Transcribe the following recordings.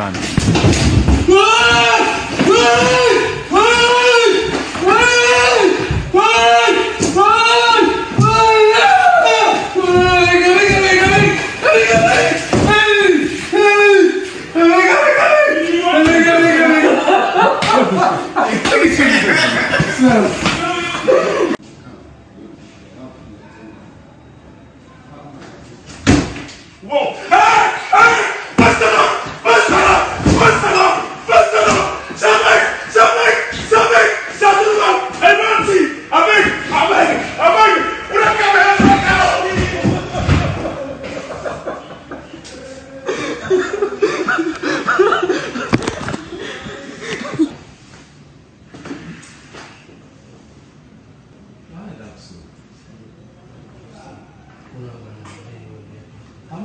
Run. Whoa! Ah! Ah! Bust it up! Bust it up! Bust it up! Bust it up! Something! Something! Something! Something up! Hey, Nancy! I'm in! I'm in! I'm in! We're not coming out right now! I'm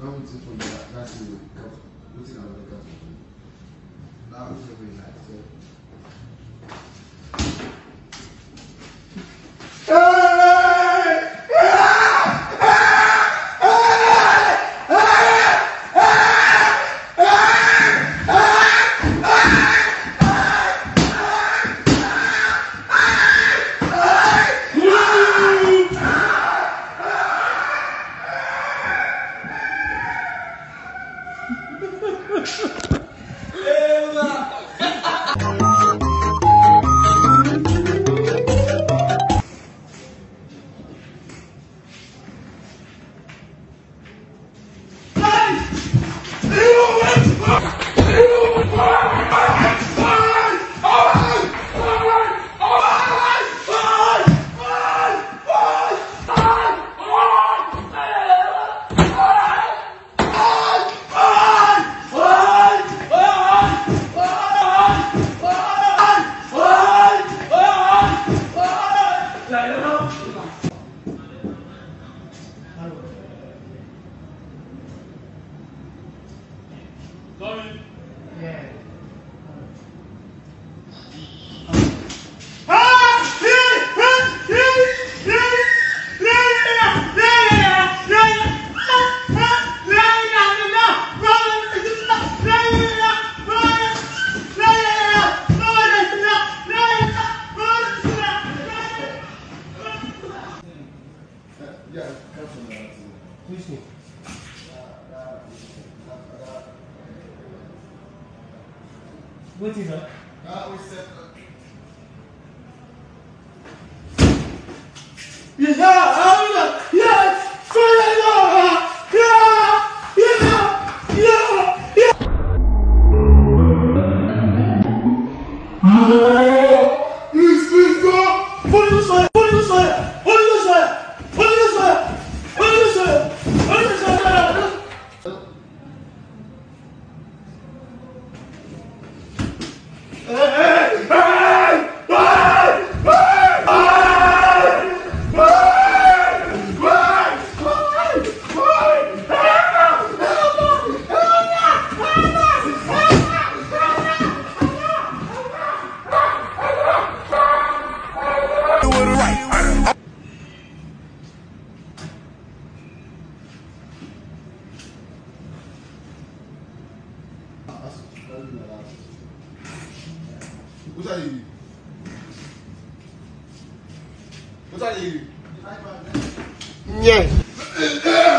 Don't sit for you. That's the cup. Put it out of the cup. Now it's a very nice. What is that? Ah, we said that. Yeah, yeah! What are you? What are you? Yes.